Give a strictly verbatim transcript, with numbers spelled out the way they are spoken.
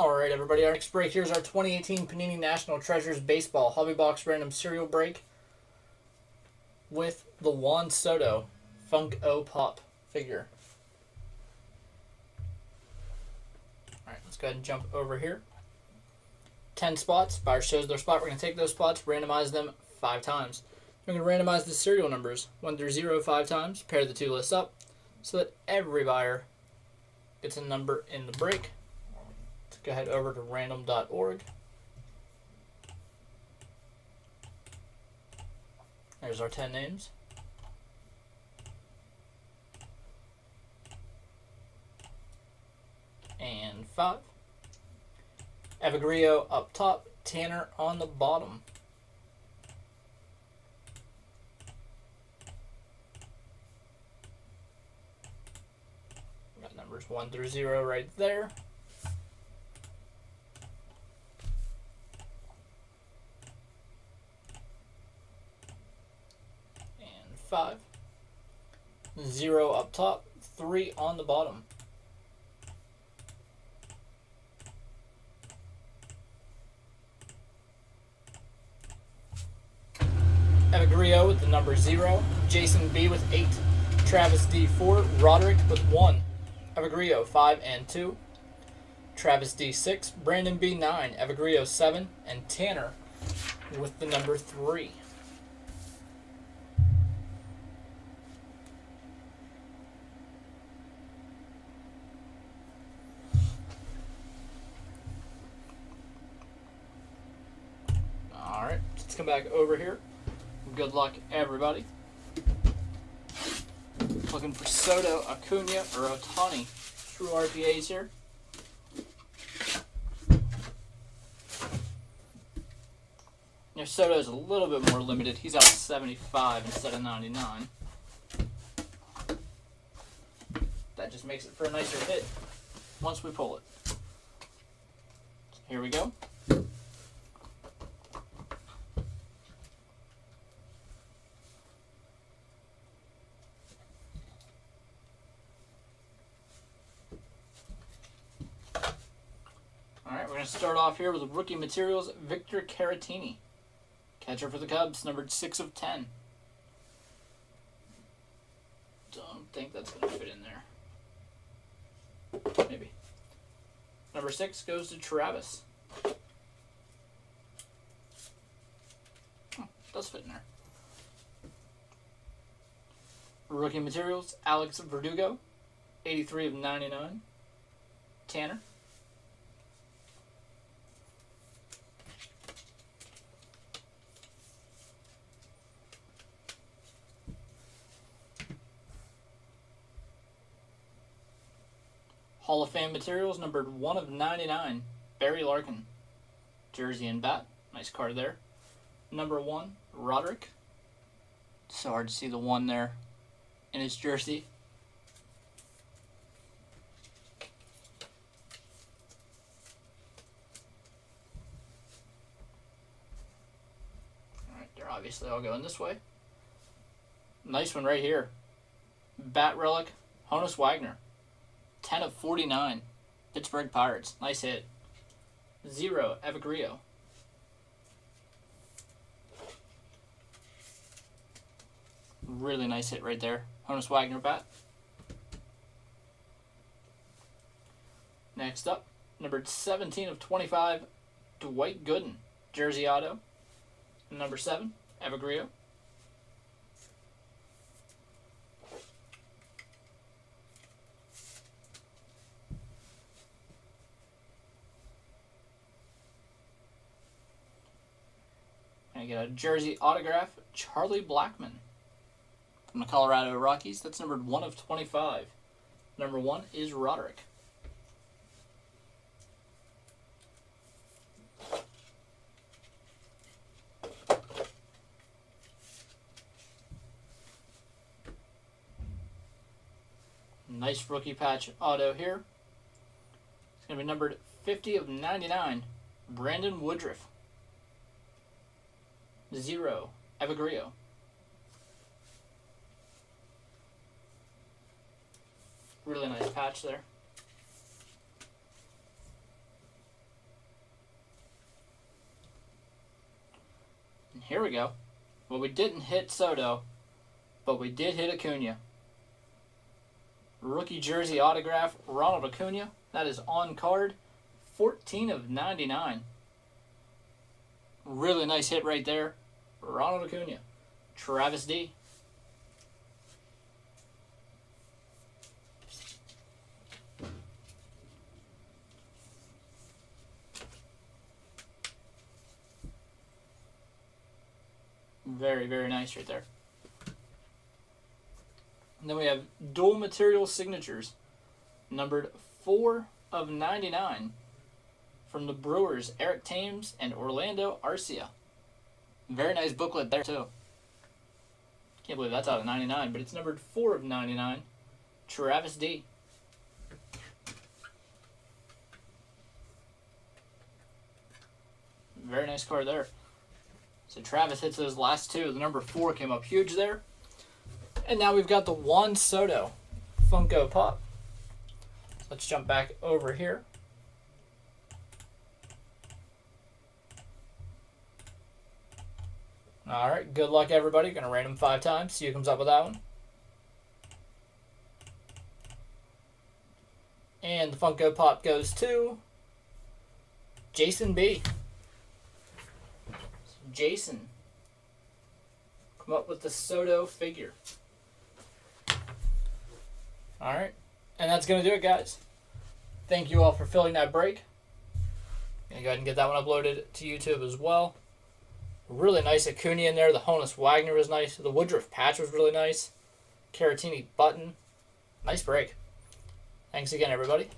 All right, everybody, our next break here is our twenty eighteen Panini National Treasures Baseball Hobby Box Random Serial Break with the Juan Soto Funko Pop figure. All right, let's go ahead and jump over here. ten spots. Buyer shows their spot. We're going to take those spots, randomize them five times. We're going to randomize the serial numbers one through zero five times, pair the two lists up so that every buyer gets a number in the break. Let's go ahead over to random dot org. There's our ten names. And five. Evagrio up top, Tanner on the bottom. Got numbers one through zero right there. And five. Zero up top, three on the bottom. Evagrio with the number zero, Jason B with eight, Travis D four, Roderick with one, Evagrio five and two, Travis D six, Brandon B nine, Evagrio seven, and Tanner with the number three. All right, let's come back over here. Good luck, everybody. Looking for Soto, Acuna, or Otani. True R P As here. Now Soto's a little bit more limited. He's out of seventy-five instead of ninety-nine. That just makes it for a nicer hit once we pull it. Here we go. Start off here with rookie materials, Victor Caratini, catcher for the Cubs, numbered six of ten. Don't think that's going to fit in there. Maybe. Number six goes to Travis. Oh, does fit in there. Rookie materials, Alex Verdugo, eighty-three of ninety-nine. Tanner. Hall of Fame materials, numbered one of ninety-nine, Barry Larkin. Jersey and bat, nice card there. Number one, Roderick. So hard to see the one there in his jersey. All right, they're obviously all going this way. Nice one right here. Bat relic, Honus Wagner. ten of forty-nine, Pittsburgh Pirates. Nice hit. Zero, Evagrio. Really nice hit right there. Honus Wagner bat. Next up, numbered seventeen of twenty-five, Dwight Gooden. Jersey auto. Number seven, Evagrio. I get a jersey autograph, Charlie Blackman from the Colorado Rockies. That's numbered one of twenty-five. Number one is Roderick. Nice rookie patch auto here. It's going to be numbered fifty of ninety-nine, Brandon Woodruff. Zero, Evagrio. Really nice patch there. Here we go. Well, we didn't hit Soto, but we did hit Acuña. Rookie jersey autograph, Ronald Acuña. That is on card. fourteen of ninety-nine. Really nice hit right there. Ronald Acuña. Travis D. Very, very nice right there. And then we have dual material signatures, numbered four of ninety-nine, from the Brewers, Eric Thames and Orlando Arcia. Very nice booklet there too. Can't believe that's out of ninety-nine, but it's numbered four of ninety-nine, Travis D. Very nice card there. So Travis hits those last two. The number four came up huge there. And now we've got the Juan Soto Funko Pop. Let's jump back over here. All right, good luck, everybody. Going to random five times, see who comes up with that one. And the Funko Pop goes to Jason B. So Jason, come up with the Soto figure. All right, and that's going to do it, guys. Thank you all for filling that break. Going to go ahead and get that one uploaded to YouTube as well. Really nice Acuña in there. The Honus Wagner was nice. The Woodruff patch was really nice. Caratini button. Nice break. Thanks again, everybody.